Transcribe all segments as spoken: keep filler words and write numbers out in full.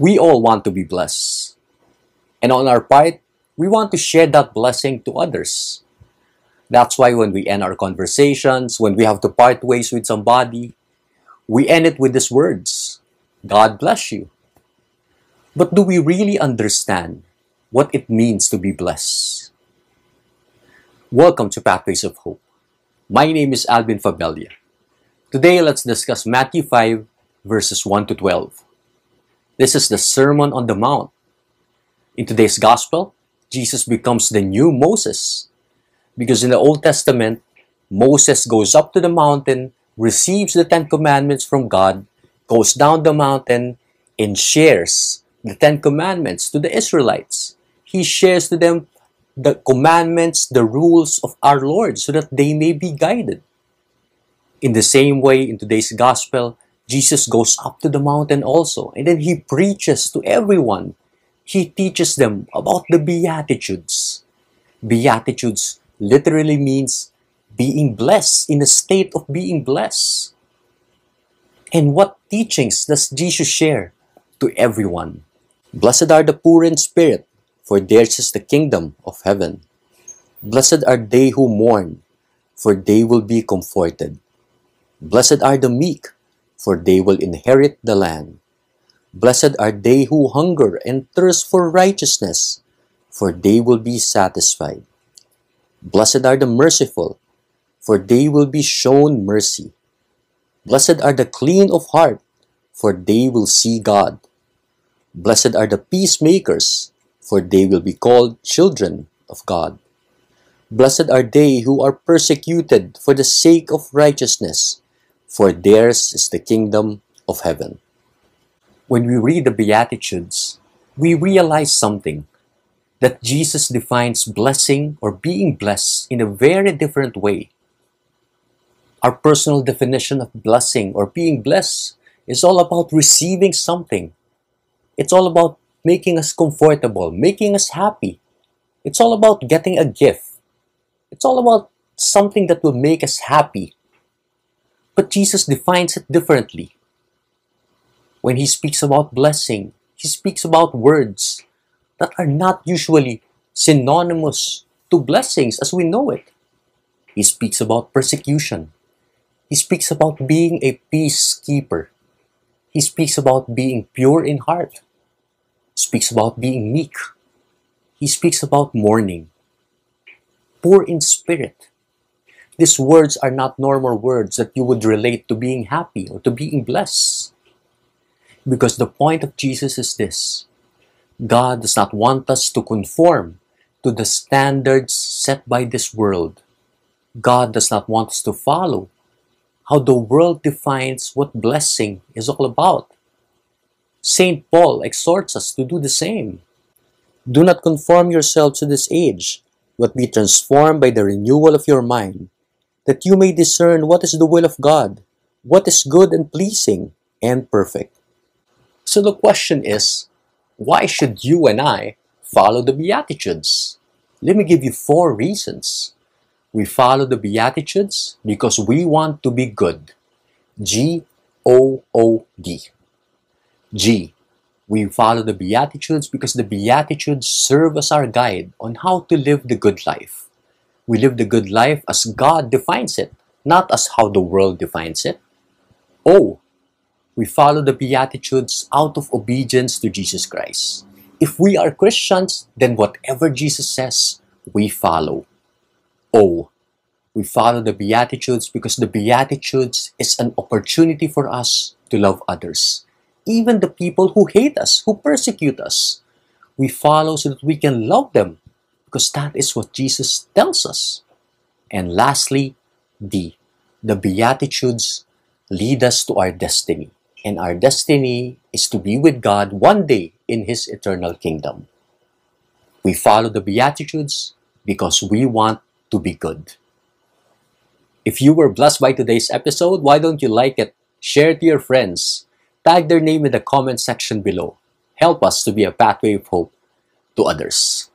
We all want to be blessed. And on our part, we want to share that blessing to others. That's why when we end our conversations, when we have to part ways with somebody, we end it with these words, God bless you. But do we really understand what it means to be blessed? Welcome to Pathways of Hope. My name is Alvin Fabella. Today, let's discuss Matthew five, verses one to twelve. This is the Sermon on the Mount. In today's Gospel, Jesus becomes the new Moses, because in the Old Testament, Moses goes up to the mountain, receives the Ten Commandments from God, goes down the mountain, and shares the Ten Commandments to the Israelites. He shares to them the commandments, the rules of our Lord, so that they may be guided. In the same way, in today's Gospel, Jesus goes up to the mountain also, and then He preaches to everyone. He teaches them about the Beatitudes. Beatitudes literally means being blessed, in a state of being blessed. And what teachings does Jesus share to everyone? Blessed are the poor in spirit, for theirs is the kingdom of heaven. Blessed are they who mourn, for they will be comforted. Blessed are the meek, for they will inherit the land. Blessed are they who hunger and thirst for righteousness, for they will be satisfied. Blessed are the merciful, for they will be shown mercy. Blessed are the clean of heart, for they will see God. Blessed are the peacemakers, for they will be called children of God. Blessed are they who are persecuted for the sake of righteousness, for theirs is the kingdom of heaven. When we read the Beatitudes, we realize something, that Jesus defines blessing or being blessed in a very different way. Our personal definition of blessing or being blessed is all about receiving something. It's all about making us comfortable, making us happy. It's all about getting a gift. It's all about something that will make us happy. But Jesus defines it differently. When He speaks about blessing, He speaks about words that are not usually synonymous to blessings as we know it. He speaks about persecution. He speaks about being a peacekeeper. He speaks about being pure in heart. He speaks about being meek. He speaks about mourning. Poor in spirit. These words are not normal words that you would relate to being happy or to being blessed. Because the point of Jesus is this. God does not want us to conform to the standards set by this world. God does not want us to follow how the world defines what blessing is all about. Saint Paul exhorts us to do the same. Do not conform yourselves to this age, but be transformed by the renewal of your mind, that you may discern what is the will of God, what is good and pleasing and perfect. So the question is, why should you and I follow the Beatitudes? Let me give you four reasons. We follow the Beatitudes because we want to be good. G O O D. G. We follow the Beatitudes because the Beatitudes serve as our guide on how to live the good life. We live the good life as God defines it, not as how the world defines it. O. We follow the Beatitudes out of obedience to Jesus Christ. If we are Christians, then whatever Jesus says, we follow. O. We follow the Beatitudes because the Beatitudes is an opportunity for us to love others. Even the people who hate us, who persecute us, we follow so that we can love them, because that is what Jesus tells us. And lastly, D. The Beatitudes lead us to our destiny. And our destiny is to be with God one day in His eternal kingdom. We follow the Beatitudes because we want to be good. If you were blessed by today's episode, why don't you like it? Share it to your friends. Tag their name in the comment section below. Help us to be a pathway of hope to others.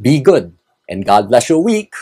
Be good, and God bless your week.